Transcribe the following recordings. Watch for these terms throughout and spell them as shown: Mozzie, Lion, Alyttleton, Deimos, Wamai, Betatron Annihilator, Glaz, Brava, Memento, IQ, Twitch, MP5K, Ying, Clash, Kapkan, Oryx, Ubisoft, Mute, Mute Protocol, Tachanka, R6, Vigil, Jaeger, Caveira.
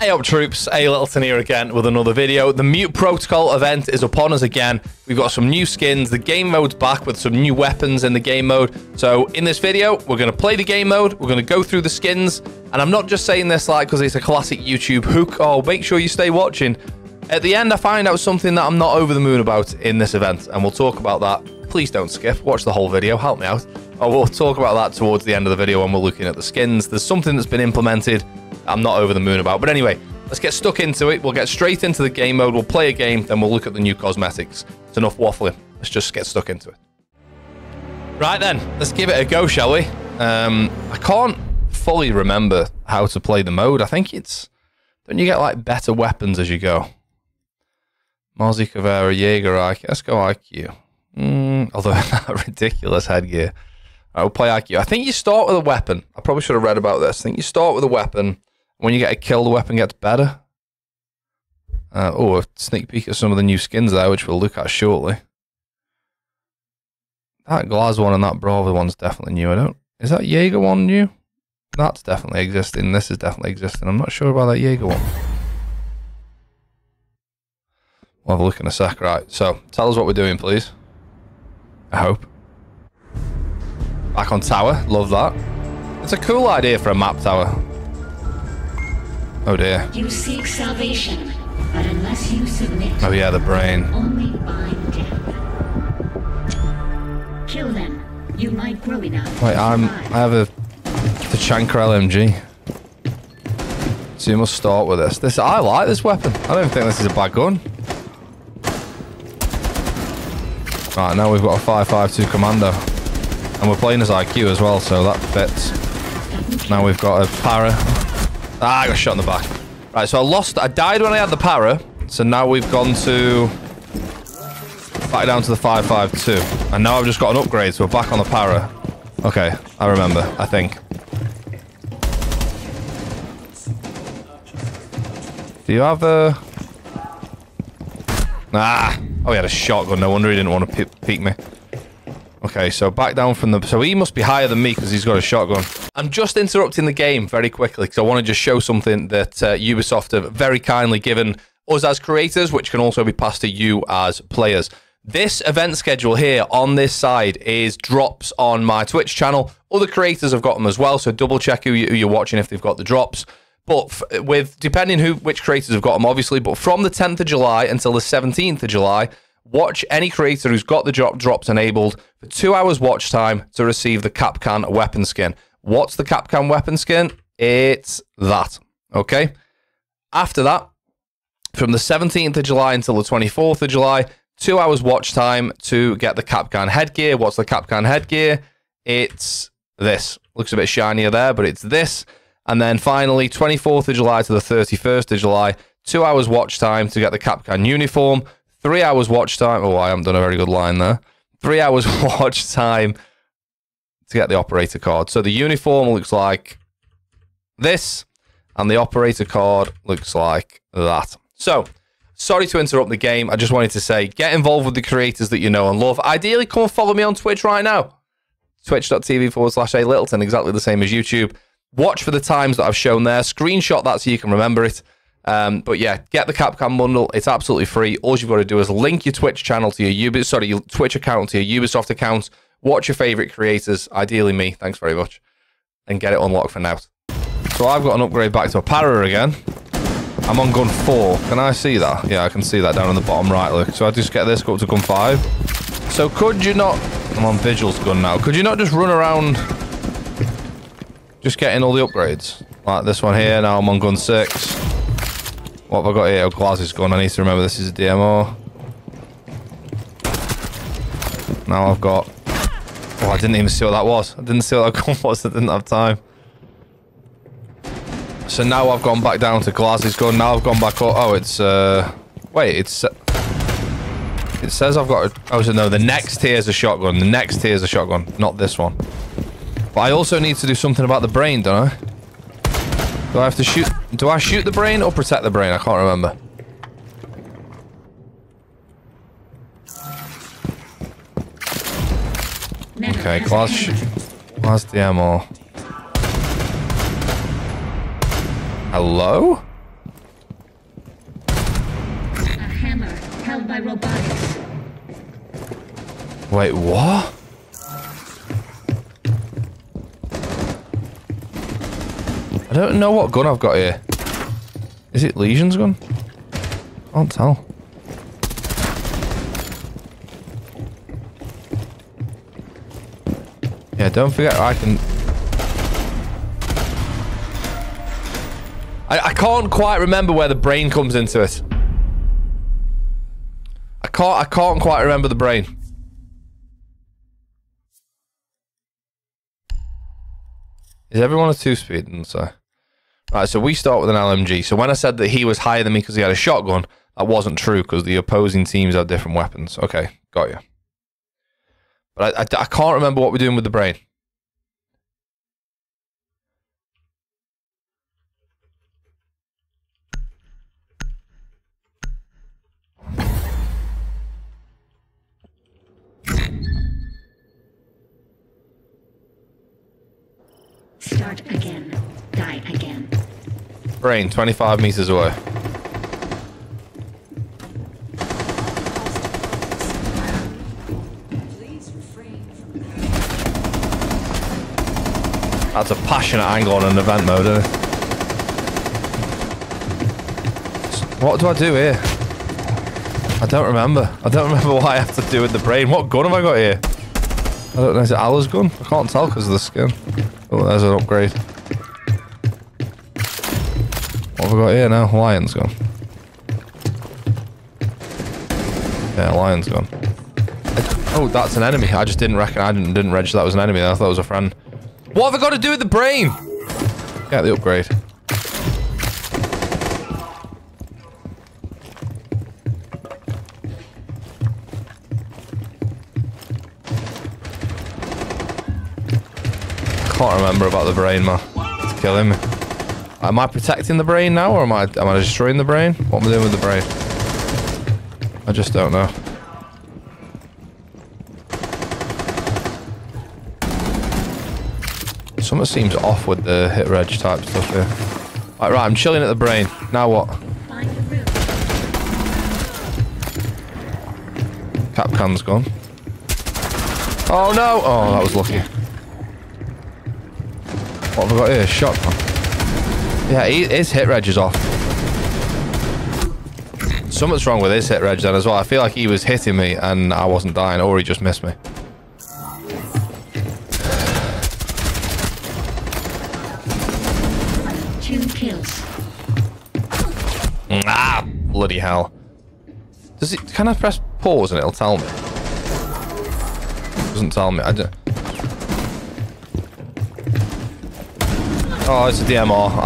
Hey up troops, Alyttleton here again with another video. The Mute Protocol event is upon us again. We've got some new skins, the game mode's back with some new weapons in the game mode. So in this video, we're going to play the game mode, we're going to go through the skins, and I'm not just saying this like because it's a classic YouTube hook. Oh, make sure you stay watching. At the end, I find out something that I'm not over the moon about in this event, and we'll talk about that. Please don't skip, watch the whole video, help me out. Oh, we'll talk about that towards the end of the video when we're looking at the skins. There's something that's been implemented I'm not over the moon about. But anyway, let's get stuck into it. We'll get straight into the game mode. We'll play a game, then we'll look at the new cosmetics. It's enough waffling. Let's just get stuck into it. Right then, let's give it a go, shall we? I can't fully remember how to play the mode. I think it's... Don't you get, like, better weapons as you go? Mozzie, Caveira, Jaeger, IQ. Let's go IQ. Although, that ridiculous headgear. All right, we'll play IQ. I think you start with a weapon. I probably should have read about this. I think you start with a weapon. When you get a kill, the weapon gets better. Oh, a sneak peek at some of the new skins there, which we'll look at shortly. That Glaz one and that Brava one's definitely new. Is that Jaeger one new? That's definitely existing. This is definitely existing. I'm not sure about that Jaeger one. We'll have a look in a sec. Right, so tell us what we're doing, please. I hope. Back on tower. Love that. It's a cool idea for a map tower. Oh dear. You seek salvation, but unless you submit, oh yeah, the brain. Only by death. Kill them. You might grow enough. Wait, I have a Tachanka LMG. So you must start with this. I like this weapon. I don't think this is a bad gun. Right, now we've got a 5.52 commando. And we're playing as IQ as well, so that fits. Now we've got a para. Ah, I got shot in the back. Right, so I died when I had the para. So now we've gone to... Back down to the 5.52. And now I've just got an upgrade, so we're back on the para. Okay, I remember, I think. Do you have a... Ah! Oh, he had a shotgun. No wonder he didn't want to peek me. Okay, so back down from the... So he must be higher than me because he's got a shotgun. I'm just interrupting the game very quickly because I want to just show something that Ubisoft have very kindly given us as creators, which can also be passed to you as players. This event schedule here on this side is drops on my Twitch channel. Other creators have got them as well, so double check who you're watching if they've got the drops. But with depending which creators have got them, obviously, but from the 10th of July until the 17th of July, watch any creator who's got the drops enabled for 2 hours watch time to receive the Kapkan weapon skin. What's the Kapkan weapon skin? It's that, okay? After that, from the 17th of July until the 24th of July, 2 hours watch time to get the Kapkan headgear. What's the Kapkan headgear? It's this. Looks a bit shinier there, but it's this. And then finally, 24th of July to the 31st of July, 2 hours watch time to get the Kapkan uniform, 3 hours watch time... Oh, I haven't done a very good line there. 3 hours watch time to get the operator card. So the uniform looks like this, and the operator card looks like that. So, sorry to interrupt the game. I just wanted to say, get involved with the creators that you know and love. Ideally, come and follow me on Twitch right now. Twitch.tv/Alyttleton, exactly the same as YouTube. Watch for the times that I've shown there. Screenshot that so you can remember it. But yeah, get the Kapkan bundle. It's absolutely free. All you've got to do is link your Twitch channel to your Twitch account to your Ubisoft account. Watch your favorite creators, ideally me. Thanks very much, and get it unlocked for now. So I've got an upgrade back to a para again. I'm on gun 4. Can I see that? Yeah, I can see that down on the bottom right. Look, so I just get this, go up to gun 5. So could you not? I'm on Vigil's gun now. Could you not just run around? Just getting all the upgrades. Like this one here, now I'm on gun 6. What have I got here? Oh, Glaz's gun. I need to remember this is a DMO. Now I've got... Oh, I didn't even see what that was. I didn't see what that gun was. I didn't have time. So now I've gone back down to Glaz's gun. Now I've gone back up. Oh, it's... Wait, it's... It says I've got... Oh, so no, the next tier is a shotgun. The next tier is a shotgun. Not this one. But I also need to do something about the brain, don't I? Do I have to shoot... Do I shoot the brain or protect the brain? I can't remember. Okay, Clash the ammo. Hello? by robotics. Wait, what? I don't know what gun I've got here. Is it Legion's gun? Can't tell. Yeah, don't forget I can... I can't quite remember where the brain comes into it. I can't quite remember the brain. Is everyone a two-speed? So, right, so we start with an LMG. So when I said that he was higher than me because he had a shotgun, that wasn't true because the opposing teams have different weapons. Okay, got you. But I can't remember what we're doing with the brain. Start again. Die again. Brain, 25 meters away. That's a passionate angle on an event mode, isn't it? What do I do here? I don't remember. I don't remember what I have to do with the brain. What gun have I got here? I don't know. Is it Allah's gun? I can't tell because of the skin. Oh, there's an upgrade. What have we got here now? Lion's gone. Yeah, Lion's gone. Oh, that's an enemy. I just didn't reckon. I didn't register that was an enemy. I thought it was a friend. What have I got to do with the brain? Get the upgrade. Can't remember about the brain, man. It's killing me. Am I protecting the brain now, or am I destroying the brain? What am I doing with the brain? I just don't know. Something seems off with the hit reg type stuff here. Right, I'm chilling at the brain. Now what? Kapkan's gone. Oh no! Oh, that was lucky. What have we got here? Shotgun. Yeah, his hit reg is off. Something's wrong with his hit reg then as well. I feel like he was hitting me and I wasn't dying, or he just missed me. Two kills. Ah, bloody hell. Does it? Can I press pause and it'll tell me? It doesn't tell me. I don't. Oh, it's a DMR.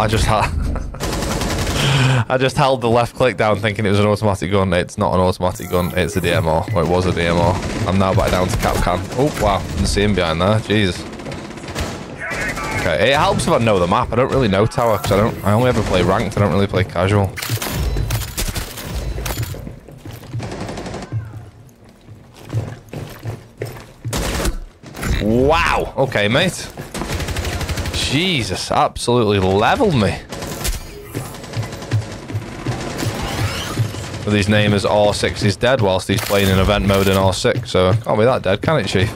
I just held the left click down thinking it was an automatic gun. It's not an automatic gun. It's a DMR. Well, it was a DMR. I'm now back down to Kapkan. Oh, wow. Didn't see him behind there. Jeez. Okay. It helps if I know the map. I don't really know tower because I only ever play ranked. I don't really play casual. Wow. Okay, mate. Jesus, absolutely leveled me. But his name is R6 is dead whilst he's playing in event mode in R6, so it can't be that dead, can it, Chief?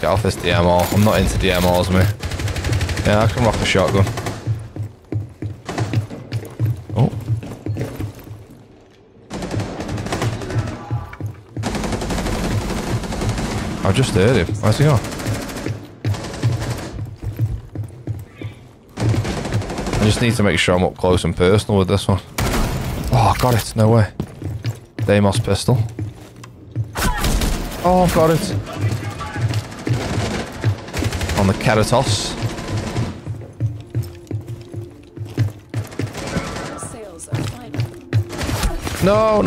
Get off this DMR. I'm not into DMRs, me. Yeah, I can rock a shotgun. Oh. I just heard him. Where's he gone? I just need to make sure I'm up close and personal with this one. Oh, I got it. No way. Deimos pistol. Oh, I've got it. On the Keratos. No.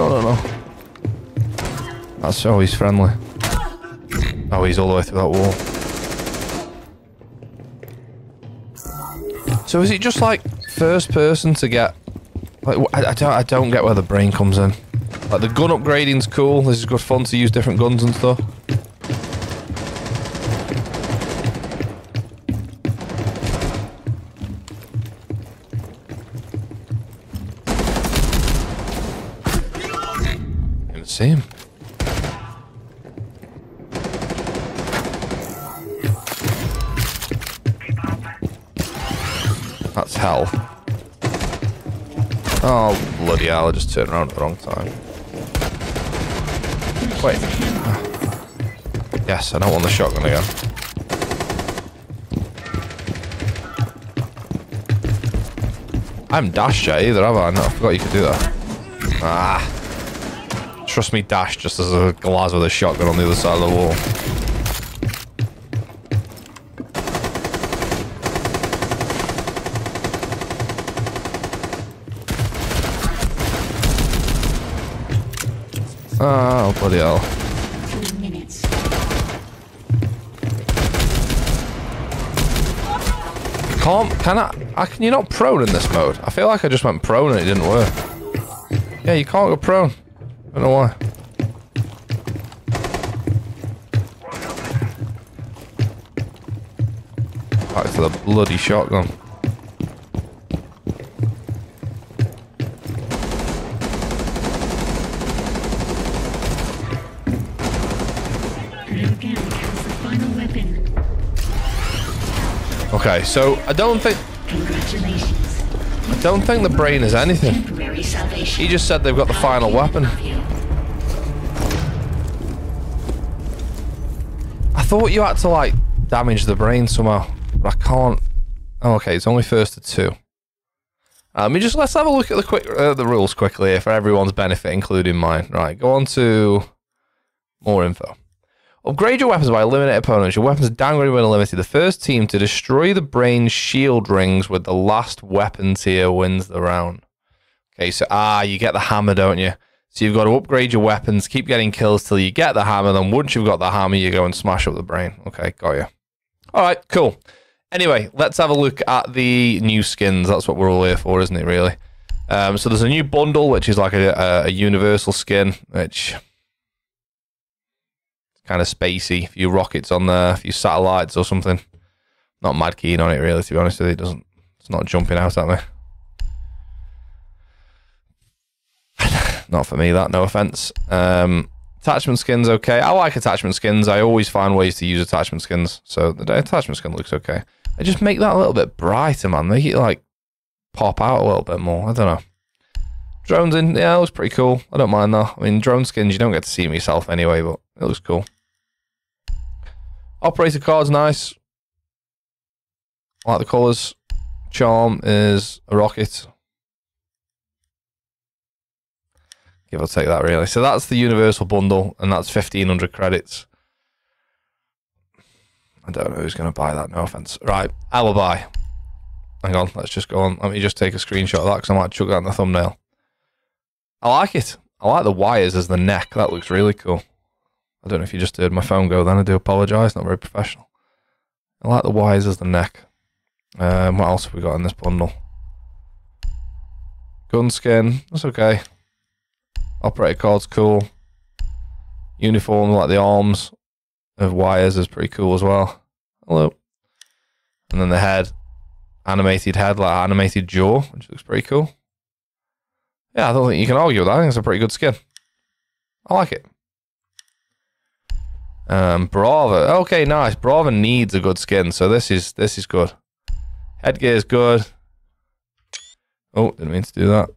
That's... Oh, he's friendly. Oh, he's all the way through that wall. So is it just like first person to get? Like I don't get where the brain comes in. Like the gun upgrading's cool. This is good fun to use different guns and stuff. see him. That's hell. Oh, bloody hell, I just turned around at the wrong time. Wait. Yes, I don't want the shotgun again. I haven't dashed yet either, have I? No, I forgot you could do that. Ah. Trust me, dash just as a Glaz with a shotgun on the other side of the wall. Oh, bloody hell. 3 minutes. Can you not prone in this mode? I feel like I just went prone and it didn't work. Yeah, you can't go prone. I don't know why. Back to the bloody shotgun. Okay, so I don't think the brain is anything. He just said they've got the final weapon. I thought you had to like damage the brain somehow, but I can't. Oh, okay, it's only first to two. Let's have a look at the rules quickly here for everyone's benefit, including mine. Right, go on to more info. Upgrade your weapons by eliminating opponents. Your weapons are downgraded when eliminated. The first team to destroy the brain's shield rings with the last weapon tier wins the round. Okay, so you get the hammer, don't you? So you've got to upgrade your weapons, keep getting kills till you get the hammer. Then once you've got the hammer, you go and smash up the brain. Okay, got you. All right, cool. Anyway, let's have a look at the new skins. That's what we're all here for, isn't it, really? So there's a new bundle, which is like a universal skin, which... kind of spacey, a few rockets on there, a few satellites or something. Not mad keen on it really, to be honest with you. It's not jumping out at me. Not for me that, no offense. Attachment skins, okay. I like attachment skins. I always find ways to use attachment skins. So the attachment skin looks okay. I just make that a little bit brighter, man. Make it like pop out a little bit more. I don't know. Drones in, yeah, it looks pretty cool. I don't mind that. I mean, drone skins, you don't get to see them yourself anyway, but it looks cool. Operator card's nice. I like the colours. Charm is a rocket. Give or take that, really. So that's the universal bundle, and that's 1,500 credits. I don't know who's going to buy that, no offence. Right, Alibi. Hang on, let's just go on. Let me just take a screenshot of that, because I might chuck that in the thumbnail. I like it. I like the wires as the neck. That looks really cool. I don't know if you just heard my phone go then. I do apologise. Not very professional. I like the wires as the neck. What else have we got in this bundle? Gun skin. That's okay. Operator card's cool. Uniform, like the arms of wires, is pretty cool as well. Hello. And then the head. Animated head, like animated jaw, which looks pretty cool. Yeah, I don't think you can argue with that. I think it's a pretty good skin. I like it. Brava. Okay, nice. Brava needs a good skin, so this is good. Headgear is good. Oh, didn't mean to do that.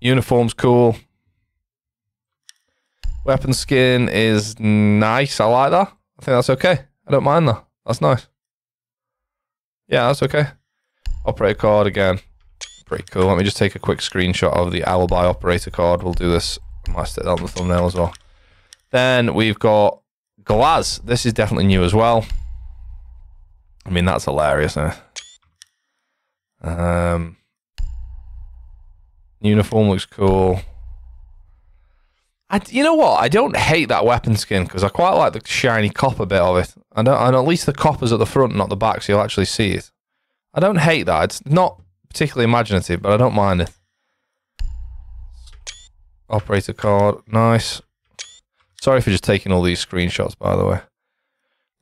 Uniform's cool. Weapon skin is nice. I like that. I think that's okay. I don't mind that. That's nice. Yeah, that's okay. Operator card again. Pretty cool. Let me just take a quick screenshot of the Alibi operator card. We'll do this. I might stick that on the thumbnail as well. Then we've got Glaz. This is definitely new as well. I mean, that's hilarious, isn't it? Uniform looks cool. You know what? I don't hate that weapon skin because I quite like the shiny copper bit of it. And at least the copper's at the front, not the back, so you'll actually see it. I don't hate that. It's not particularly imaginative, but I don't mind it. Operator card. Nice. Sorry for just taking all these screenshots, by the way.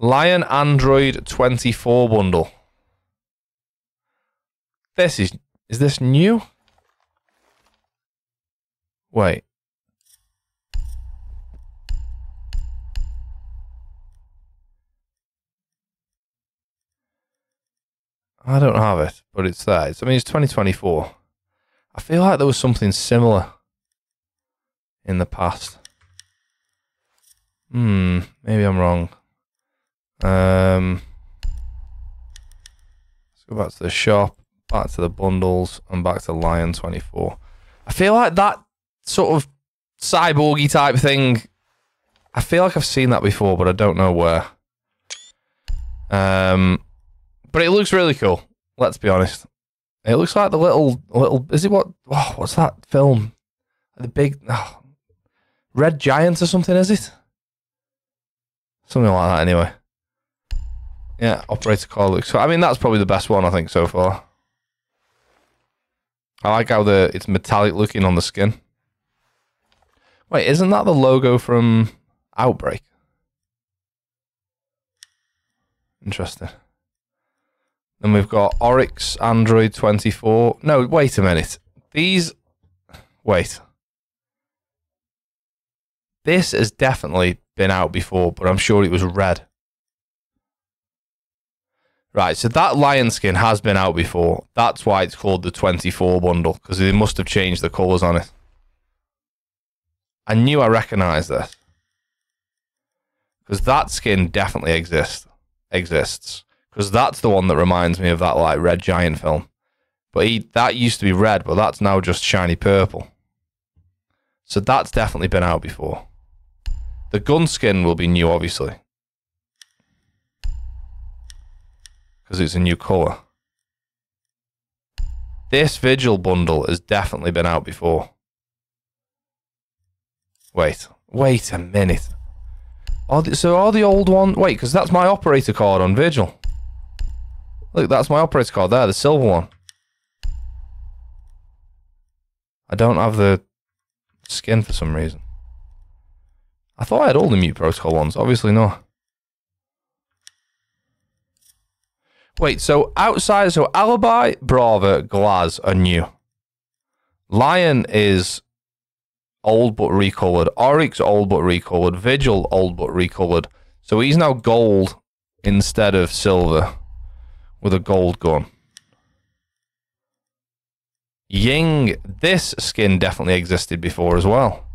Lion Android 24 bundle. Is this new? Wait. I don't have it, but it's there. It's, I mean, it's 2024. I feel like there was something similar in the past. Maybe I'm wrong. Let's go back to the shop, back to the bundles, and back to Lion 24. I feel like that sort of cyborgy type thing, I feel like I've seen that before, but I don't know where. But it looks really cool, let's be honest. It looks like the little is it what, oh, what's that film? The big, oh, Red Giant or something, is it? Something like that anyway. Yeah, Operator Core looks, I mean, that's probably the best one I think so far. I like how it's metallic looking on the skin. Wait, isn't that the logo from Outbreak? Interesting. Then we've got Oryx, Android 24. No, wait a minute. These... Wait. This has definitely been out before, but I'm sure it was red. Right, so that lion skin has been out before. That's why it's called the 24 bundle, because they must have changed the colours on it. I knew I recognised this. Because that skin definitely exists. Because that's the one that reminds me of that, like, Red Giant film. But that used to be red, but that's now just shiny purple. So that's definitely been out before. The gun skin will be new, obviously. Because it's a new colour. This Vigil bundle has definitely been out before. Wait a minute. Are the old one... Wait, because that's my operator card on Vigil. Look, that's my operator card there, the silver one. I don't have the skin for some reason. I thought I had all the Mute Protocol ones, obviously not. Wait, so outside... So Alibi, Brava, Glaz are new. Lion is... old but recolored. Oryx old but recolored. Vigil old but recolored. So he's now gold instead of silver with a gold gun. Ying, this skin definitely existed before as well.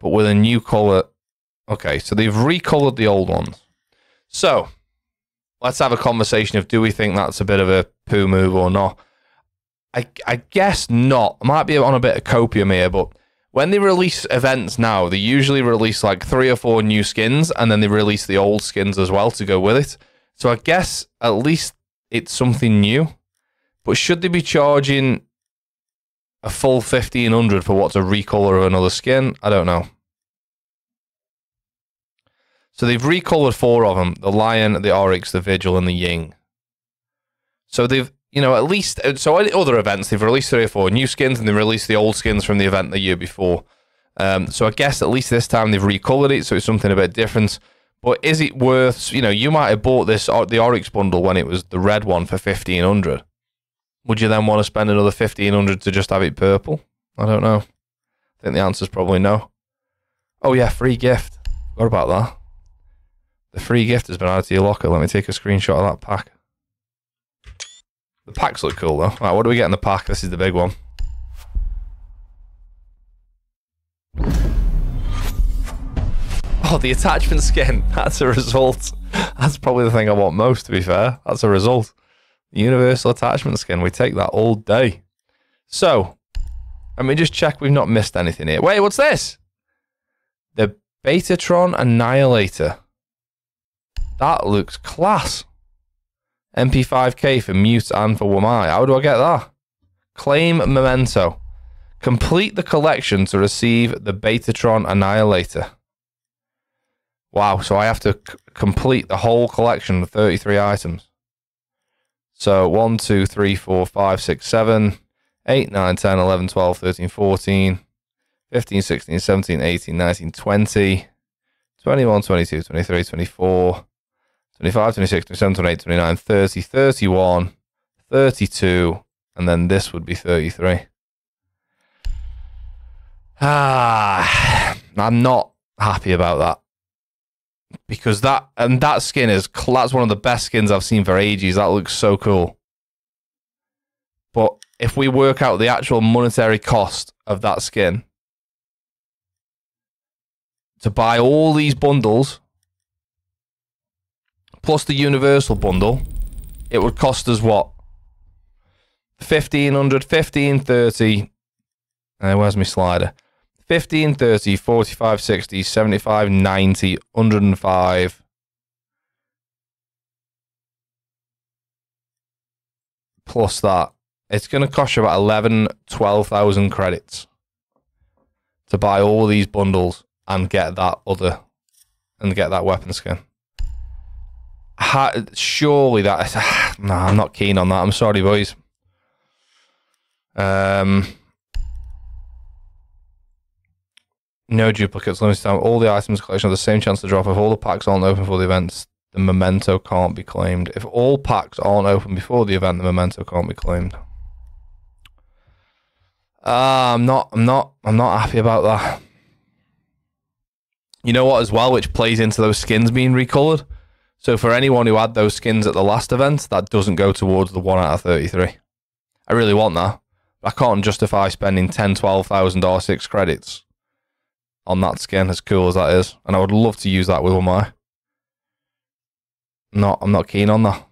But with a new color. Okay, so they've recolored the old ones. So let's have a conversation of, do we think that's a bit of a poo move or not? I guess not. I might be on a bit of copium here, but when they release events now, they usually release like 3 or 4 new skins, and then they release the old skins as well to go with it. So I guess at least it's something new. But should they be charging a full 1,500 for what's a recolor of another skin? I don't know. So they've recolored 4 of them. The Lion, the Oryx, the Vigil, and the Ying. So they've... You know, at least, so at other events, they've released 3 or 4 new skins, and they released the old skins from the event the year before. So I guess at least this time they've recolored it, so it's something a bit different. But is it worth, you know, you might have bought this, the Oryx bundle when it was the red one for 1,500. Would you then want to spend another 1,500 to just have it purple? I don't know. I think the answer's probably no. Oh yeah, free gift. Forgot about that. The free gift has been added to your locker. Let me take a screenshot of that pack. The packs look cool, though. All right, what do we get in the pack? This is the big one. Oh, the attachment skin. That's a result. That's probably the thing I want most, to be fair. That's a result. The universal attachment skin. We take that all day. So, let me just check we've not missed anything here. Wait, what's this? The Betatron Annihilator. That looks class. MP5K for Mute and for Wamai. How do I get that? Claim Memento. Complete the collection to receive the Betatron Annihilator. Wow, so I have to complete the whole collection of 33 items. So 1, 2, 3, 4, 5, 6, 7, 8, 9, 10, 11, 12, 13, 14, 15, 16, 17, 18, 19, 20, 21, 22, 23, 24... 25, 26, 27, 28, 29, 30, 31, 32, and then this would be 33. I'm not happy about that. because that skin is, that's one of the best skins I've seen for ages. That looks so cool. But if we work out the actual monetary cost of that skin to buy all these bundles plus the universal bundle, it would cost us what? 1500, 1530. Where's my slider? 1530, 45, 60, 75, 90, 105. Plus that. It's going to cost you about 11, 12,000 credits to buy all these bundles and get that other, and get that weapon skin. Surely that is, nah, I'm not keen on that. I'm sorry, boys. No duplicates. Let me start. All the items collection have the same chance to drop. If all the packs aren't open for the events, the memento can't be claimed. If all packs aren't open before the event, the memento can't be claimed. I'm not happy about that. You know what as well, which plays into those skins being recolored. So for anyone who had those skins at the last event, that doesn't go towards the 1 out of 33. I really want that. I can't justify spending 10, 12,000 R6 credits on that skin, as cool as that is. And I would love to use that with Wamai. No, I'm not keen on that.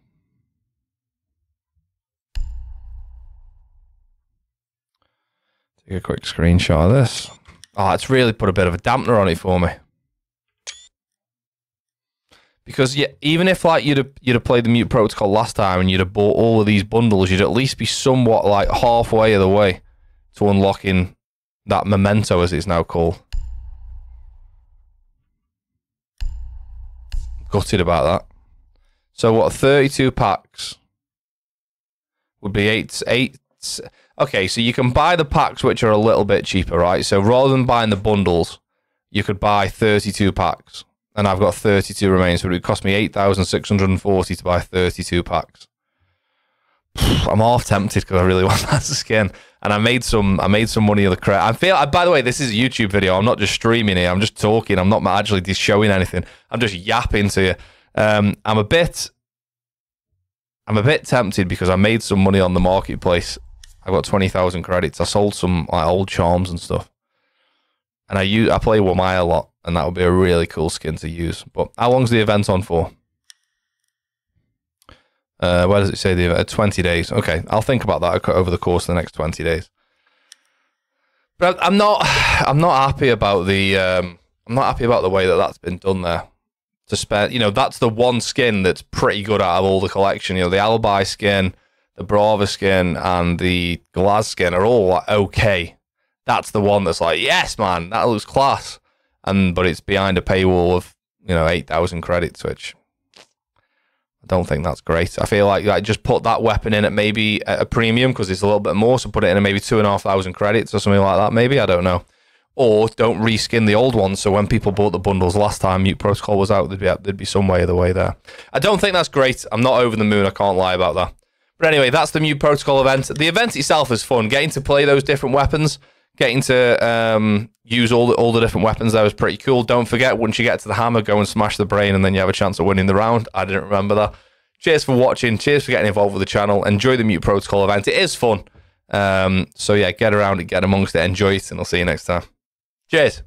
Take a quick screenshot of this. Oh, it's really put a bit of a dampener on it for me. Because yeah, even if like you'd have played the Mute Protocol last time and you'd have bought all of these bundles, you'd at least be somewhat like halfway of the way to unlocking that memento, as it's now called. Gutted about that. So what, 32 packs would be eight. Okay, so you can buy the packs which are a little bit cheaper, right? So rather than buying the bundles, you could buy 32 packs. And I've got 32 remains, so it would cost me 8,640 to buy 32 packs. I'm half tempted because I really want that skin, and I made some money on the credit. By the way, this is a YouTube video. I'm not just streaming here. I'm just talking. I'm not actually showing anything. I'm just yapping to you. I'm a bit tempted because I made some money on the marketplace. I got 20,000 credits. I sold some like old charms and stuff, and I play Wamai a lot. And that would be a really cool skin to use. But how long's the event on for? Where does it say the event? 20 days. Okay, I'll think about that over the course of the next 20 days. But I'm not happy about the. I'm not happy about the way that that's been done there. To spend, you know, that's the one skin that's pretty good out of all the collection. You know, the Alibi skin, the Brava skin, and the Glaz skin are all like, okay. That's the one that's like, yes, man, that looks class. But it's behind a paywall of, you know, 8,000 credits, which I don't think that's great. I feel like just put that weapon in at maybe a premium because it's a little bit more, so put it in at maybe 2,500 credits or something like that, maybe, I don't know. Or don't reskin the old ones, so when people bought the bundles last time Mute Protocol was out, there'd be some way of the way there. I don't think that's great. I'm not over the moon, I can't lie about that. But anyway, that's the Mute Protocol event. The event itself is fun, getting to play those different weapons. Getting to use all the different weapons there was pretty cool. Don't forget, once you get to the hammer, go and smash the brain, and then you have a chance of winning the round. I didn't remember that. Cheers for watching. Cheers for getting involved with the channel. Enjoy the Mute Protocol event. It is fun. So yeah, get around it, get amongst it, enjoy it, and I'll see you next time. Cheers.